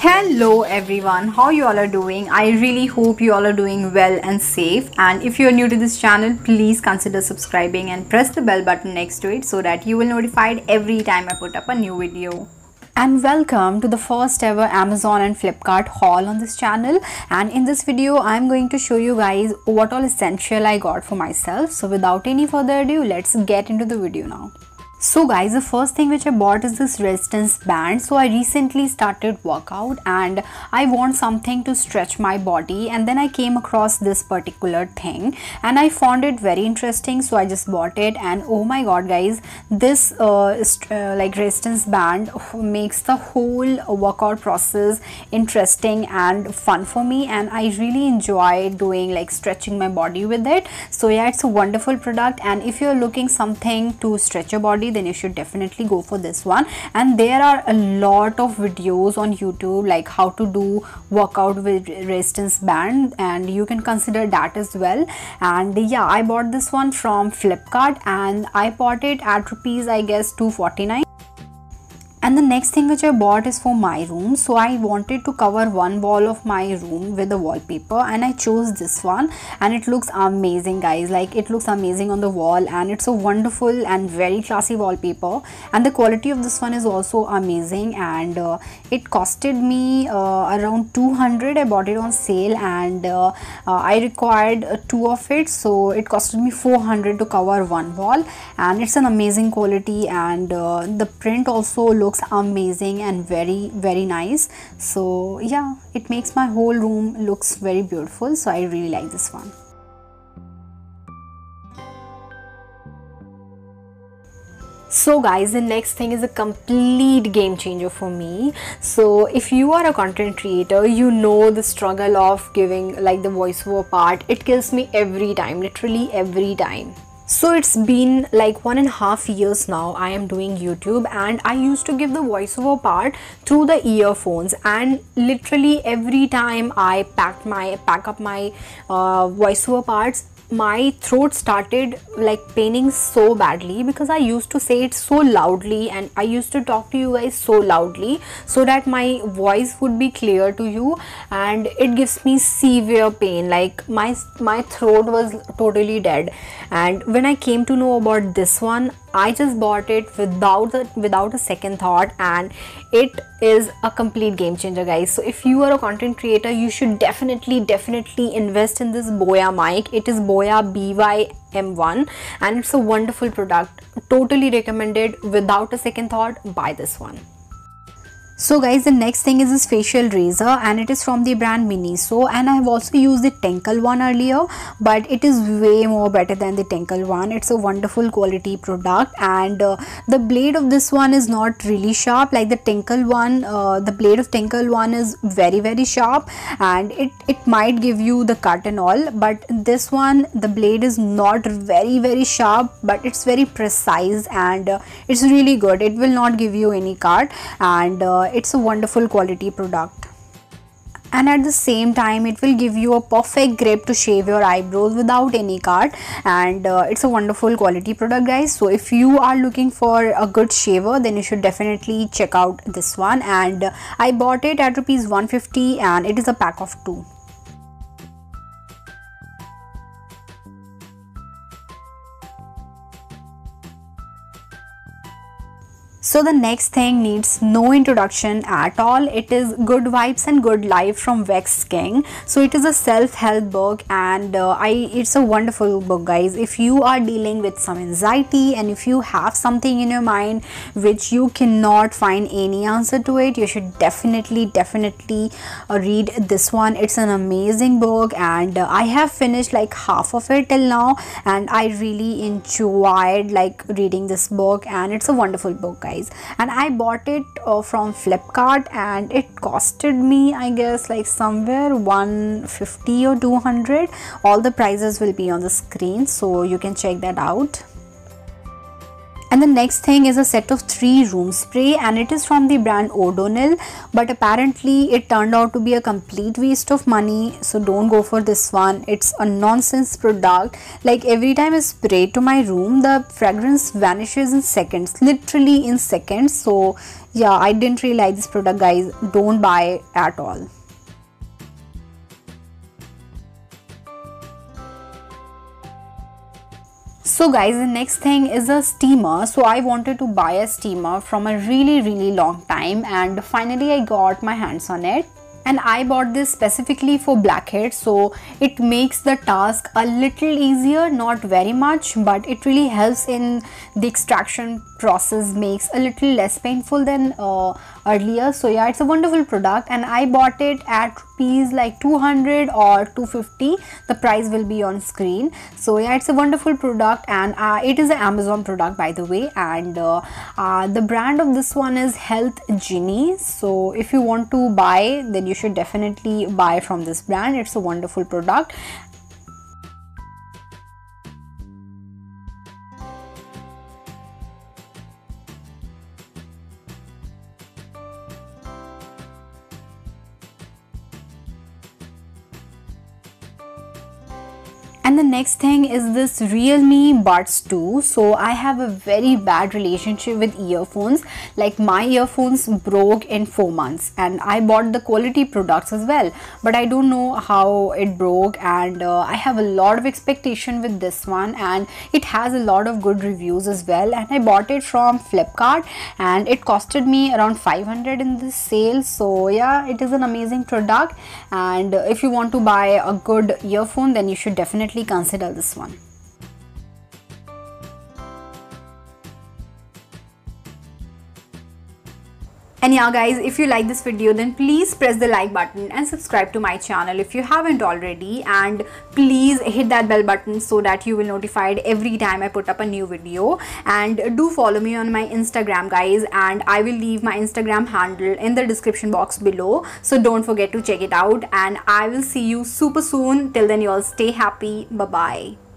Hello everyone, how you all are doing? I really hope you all are doing well and safe, and if you are new to this channel, please consider subscribing and press the bell button next to it so that you will be notified every time I put up a new video. And welcome to the first ever Amazon and Flipkart haul on this channel, and in this video I'm going to show you guys what all essential I got for myself. So without any further ado, let's get into the video now. So guys, the first thing which I bought is this resistance band. So I recently started workout and I want something to stretch my body, and then I came across this particular thing and I found it very interesting, so I just bought it. And oh my god guys, this resistance band makes the whole workout process interesting and fun for me, and I really enjoy doing stretching my body with it. So yeah, it's a wonderful product, and if you're looking something to stretch your body, then you should definitely go for this one. And there are a lot of videos on YouTube like how to do workout with resistance band, and you can consider that as well. And yeah, I bought this one from Flipkart and I bought it at rupees I guess 249. And the next thing which I bought is for my room. So I wanted to cover one wall of my room with the wallpaper, and I chose this one, and it looks amazing guys, it looks amazing on the wall, and it's a wonderful and very classy wallpaper, and the quality of this one is also amazing. And it costed me around 200. I bought it on sale, and I required two of it, so it costed me 400 to cover one wall, and it's an amazing quality, and the print also looks amazing and very, very nice. So yeah, it makes my whole room looks very beautiful, so I really like this one. So guys, the next thing is a complete game changer for me. So if you are a content creator, you know the struggle of giving the voiceover part. It kills me every time, literally every time. So it's been 1.5 years now I am doing YouTube, and I used to give the voiceover part through the earphones, and literally every time I pack up my voiceover parts, my throat started paining so badly, because I used to say it so loudly and I used to talk to you guys so loudly so that my voice would be clear to you, and it gives me severe pain. My throat was totally dead, and when I came to know about this one, I just bought it without a second thought, and it is a complete game changer guys. So if you are a content creator, you should definitely invest in this Boya mic. It is Boya BY-M1, and it's a wonderful product. Totally recommended. Without a second thought, buy this one. So guys, the next thing is this facial razor, and it is from the brand Miniso, and I have also used the Tinkle one earlier, but it is way more better than the Tinkle one. It's a wonderful quality product, and the blade of this one is not really sharp like the Tinkle one. The blade of Tinkle one is very, very sharp, and it might give you the cut and all, but this one, the blade is not very, very sharp, but it's very precise, and it's really good. It will not give you any cut, and it's a wonderful quality product, and at the same time it will give you a perfect grip to shave your eyebrows without any cut, and it's a wonderful quality product guys. So if you are looking for a good shaver, then you should definitely check out this one, and I bought it at rupees 150, and it is a pack of 2. So the next thing needs no introduction at all. It is Good Vibes and Good Life from Vex King. So it is a self-help book, and it's a wonderful book guys. If you are dealing with some anxiety, and if you have something in your mind which you cannot find any answer to it, you should definitely read this one. It's an amazing book, and I have finished half of it till now, and I really enjoyed reading this book, and it's a wonderful book guys. And I bought it from Flipkart, and it costed me I guess somewhere 150 or 200. All the prices will be on the screen, so you can check that out. And the next thing is a set of 3 room spray, and it is from the brand Odonil, but apparently it turned out to be a complete waste of money, so don't go for this one. It's a nonsense product. Every time I spray to my room, the fragrance vanishes in seconds, literally in seconds. So Yeah, I didn't really like this product, guys. Don't buy it at all. So guys, the next thing is a steamer. So I wanted to buy a steamer from a really long time, and finally I got my hands on it. And I bought this specifically for blackheads, so it makes the task a little easier, not very much, but it really helps in the extraction process, makes a little less painful than earlier. So yeah, it's a wonderful product, and I bought it at Rupees like 200 or 250. The price will be on screen. So yeah, it's a wonderful product, and it is an Amazon product, by the way, and the brand of this one is Health Genie. So if you want to buy, then you should definitely buy from this brand. It's a wonderful product. And the next thing is this Realme Buds 2. So I have a very bad relationship with earphones. Like, my earphones broke in 4 months, and I bought the quality products as well, but I don't know how it broke, and I have a lot of expectation with this one, and it has a lot of good reviews as well. And I bought it from Flipkart, and it costed me around 500 in this sale. So yeah, it is an amazing product, and if you want to buy a good earphone, then you should definitely consider this one. And yeah guys, if you like this video, then please press the like button and subscribe to my channel if you haven't already, and please hit that bell button so that you will be notified every time I put up a new video. And do follow me on my Instagram, guys, and I will leave my Instagram handle in the description box below, so don't forget to check it out. And I will see you super soon. Till then, you all stay happy. Bye bye.